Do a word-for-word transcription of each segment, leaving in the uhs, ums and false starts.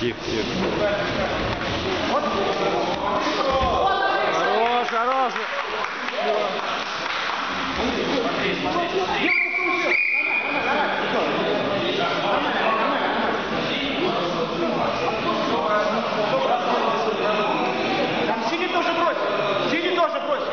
Тихо, тихо. Хорош, хорош. Там Сиги тоже бросил. Сиги тоже бросил.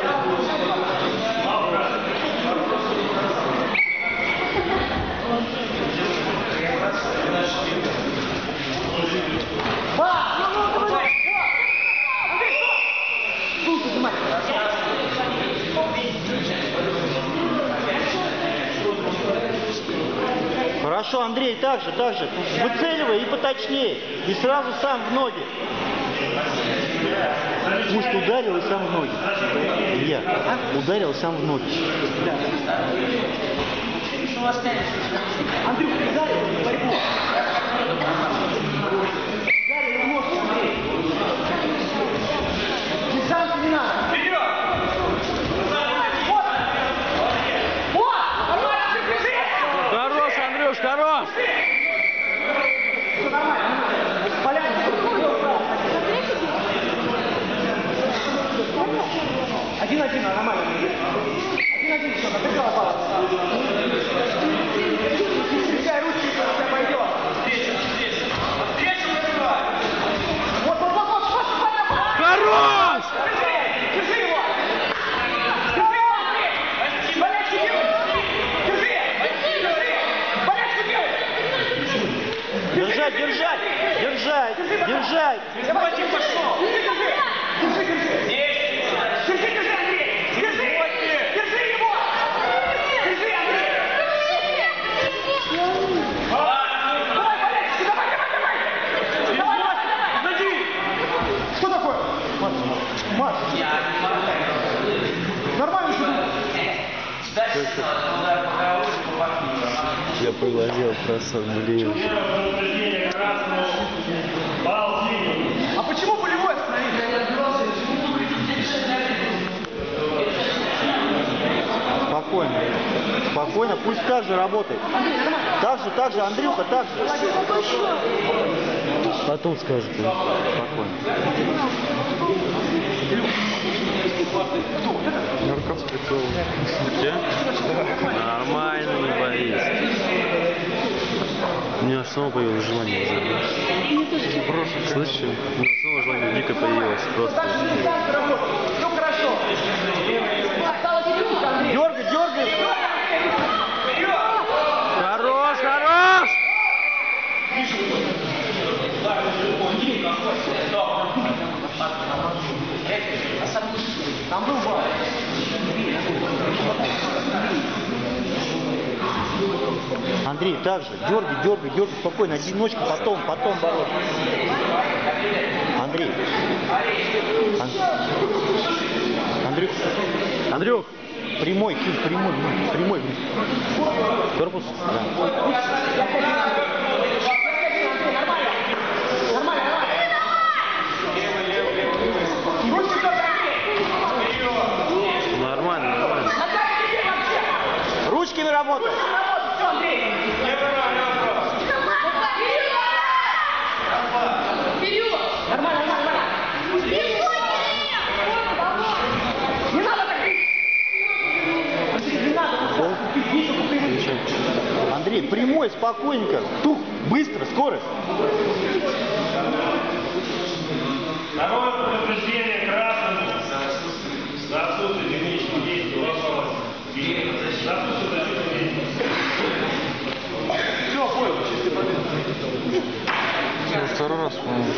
Хорошо, Андрей, так же, так же. Выцеливай и поточнее. И сразу сам в ноги. Пусть ударил и сам в ноги. Илья, ударил сам в ноги. Андрюх, ударил в борьбу. Ударил в ножку, Андрей. Десант не надо. Хорош! Один-один, нормально. Один-один, все, отыграла палец. Встречай ручки, когда тебя пойдет. Встречу, встречу. Встречу, открывай. Вот, вот, вот, вот, вот, вот. Хорош! Держать! Держать! Держать! Держи, пошел! Держи! Держи, держи! Держи, держи, Андрей! Держи! Держи его! Держи, Андрей! Давай, Валерий! Давай, давай, давай! Давай, давай! Что такое? Марш! Марш! Нормально что-то? Я поглазел просто Андрею. А почему полевой остановили? Спокойно. Спокойно. Пусть так же работает. Так же, так же, Андрюха, так же. Потом скажет. Спокойно. Нарков прицел. Нормально, не боись. У меня снова появилось желание. Слышишь? У меня снова желание дико появилось. Просто. Все хорошо. Дергай, дергай. Хорош, хорош. Там был бар. Андрей, так же. Дергай, дергай, дергай. Спокойно. Одиночку, потом, потом бороться. Андрей. Андрюх. Андрюх. Прямой, прямой, прямой. Корпус. Да. Ручками работай! Вперед! Нормально, нормально! Не надо так! Андрей, прямой, спокойненько! Тух, быстро, скорость! Народное подтверждение красным за отсутствие единичных действий голосования. Второй раз, по-моему.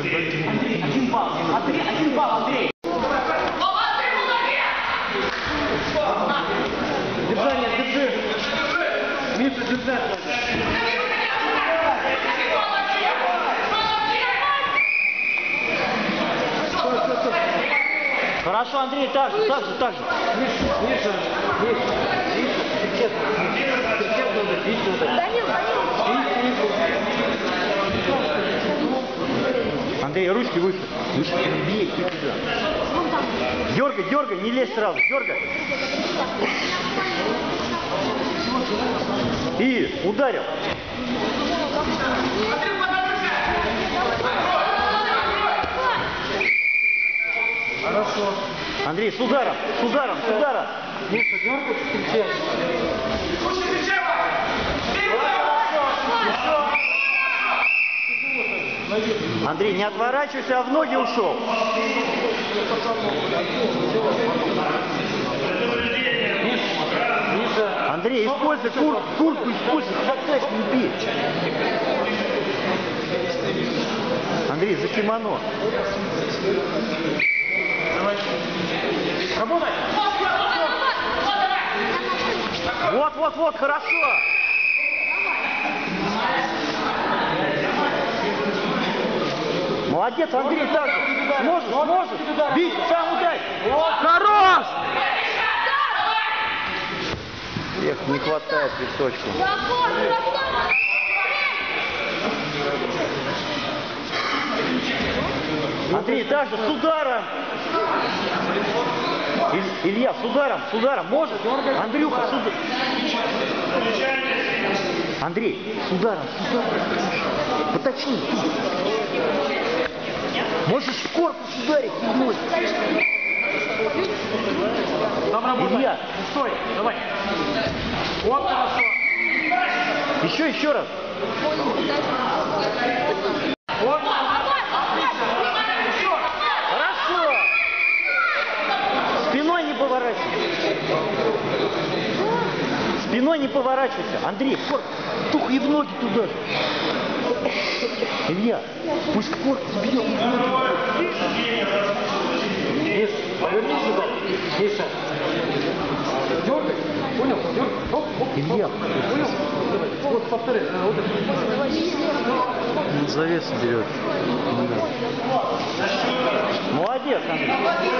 Один балл, Андрей, один балл, Андрей. Держание, держи. Миша, держи. Хорошо, Андрей, так же, так же, так же. Миша, Миша. Андрей, ручки выше. Выше. Дергай, дергай, не лезь сразу, дергай. и ударил. Хорошо. Андрей, с ударом, с ударом, с ударом. Миша, дергай, встречай. Андрей, не отворачивайся, а в ноги ушел. Андрей, используй куртку, куртку используй, хватай, не бей. Андрей, за кимоно. Работай! Вот, вот, вот, хорошо! Молодец, Андрей, так же. Сможешь, сможешь. Бить, сам ударь. Хорош! Эх, не хватает листочку. Андрей, так же, с ударом. Илья, с ударом, с ударом, может? Андрюха, с ударом. Андрей, с ударом, с ударом. Поточни. Можешь в корпус ударить, ногой. Илья, стой, давай. Вот, хорошо. Еще, еще раз. Вот. Хорошо. Спиной не поворачивайся. Спиной не поворачивайся. Андрей, корпус. Тух и в ноги туда же. Илья, пусть корпус бьет. Миша, поверни сюда. Миша. Дергай. Понял? Дергай. Оп, оп, оп. Илья. Понял? Вот повторяй. Завес берет. Молодец, Андрей.